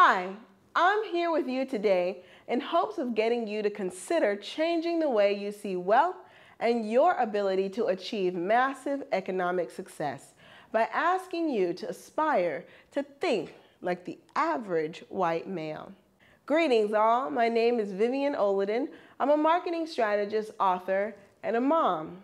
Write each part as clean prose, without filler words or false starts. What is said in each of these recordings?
Hi, I'm here with you today in hopes of getting you to consider changing the way you see wealth and your ability to achieve massive economic success by asking you to aspire to think like the average white male. Greetings all, my name is Vivian Olodun. I'm a marketing strategist, author, and a mom.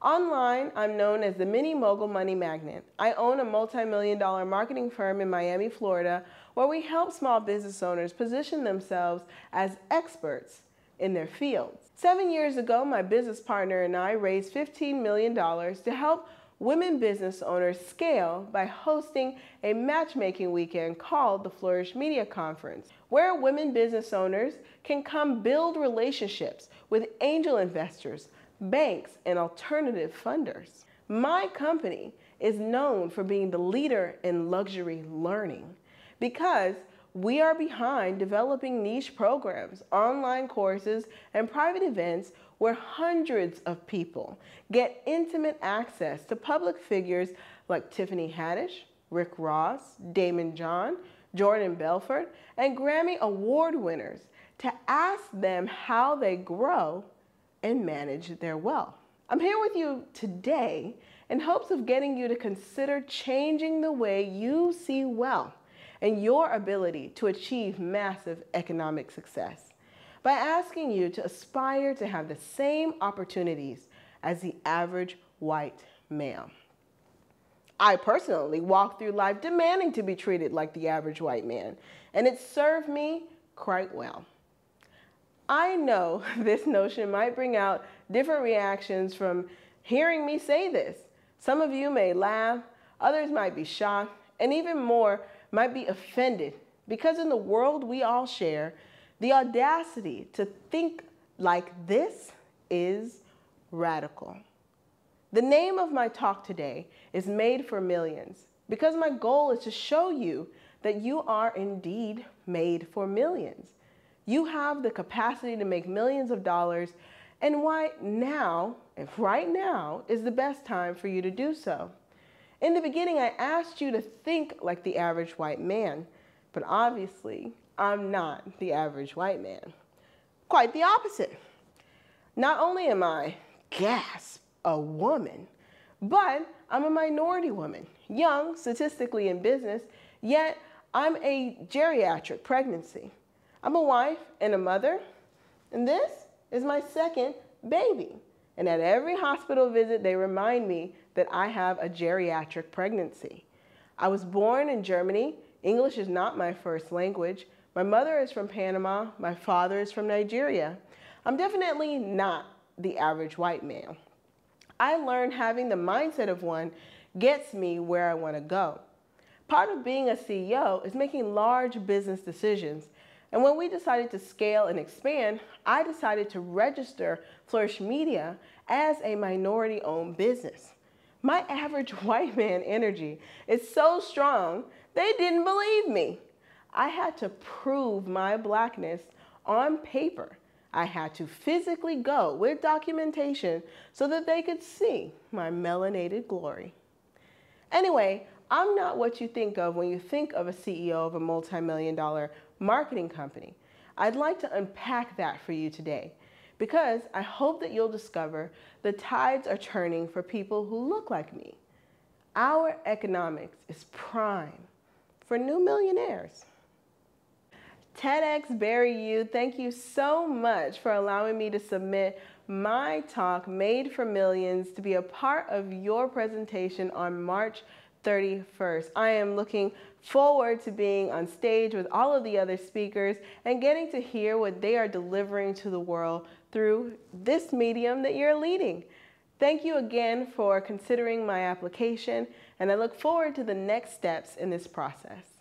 Online, I'm known as the Mini Mogul Money Magnet. I own a multi-million-dollar marketing firm in Miami, Florida, where we help small business owners position themselves as experts in their fields. 7 years ago, my business partner and I raised $15 million to help women business owners scale by hosting a matchmaking weekend called the Flourish Media Conference, where women business owners can come build relationships with angel investors, banks, and alternative funders. My company is known for being the leader in luxury learning because we are behind developing niche programs, online courses, and private events where hundreds of people get intimate access to public figures like Tiffany Haddish, Rick Ross, Damon Johnson, Jordan Belfort, and Grammy Award winners to ask them how they grow and manage their wealth. I'm here with you today in hopes of getting you to consider changing the way you see wealth and your ability to achieve massive economic success by asking you to aspire to have the same opportunities as the average white male. I personally walked through life demanding to be treated like the average white man, and it served me quite well. I know this notion might bring out different reactions from hearing me say this. Some of you may laugh, others might be shocked, and even more might be offended because in the world we all share, the audacity to think like this is radical. The name of my talk today is Made for Millions because my goal is to show you that you are indeed made for millions. You have the capacity to make millions of dollars, and why now, if right now, is the best time for you to do so. In the beginning, I asked you to think like the average white man, but obviously, I'm not the average white man. Quite the opposite. Not only am I, gasp, a woman, but I'm a minority woman, young, statistically in business, yet I'm a geriatric pregnancy. I'm a wife and a mother, and this is my second baby. And at every hospital visit, they remind me that I have a geriatric pregnancy. I was born in Germany. English is not my first language. My mother is from Panama. My father is from Nigeria. I'm definitely not the average white male. I learned having the mindset of one gets me where I want to go. Part of being a CEO is making large business decisions. And when we decided to scale and expand, I decided to register Flourish Media as a minority-owned business. My average white man energy is so strong, they didn't believe me. I had to prove my blackness on paper. I had to physically go with documentation so that they could see my melanated glory. Anyway, I'm not what you think of when you think of a CEO of a multi-million-dollar marketing company. I'd like to unpack that for you today because I hope that you'll discover the tides are turning for people who look like me. Our economics is prime for new millionaires. TEDx Barry U, thank you so much for allowing me to submit my talk, Made for Millions, to be a part of your presentation on March 31st. I am looking forward to being on stage with all of the other speakers and getting to hear what they are delivering to the world through this medium that you're leading. Thank you again for considering my application, and I look forward to the next steps in this process.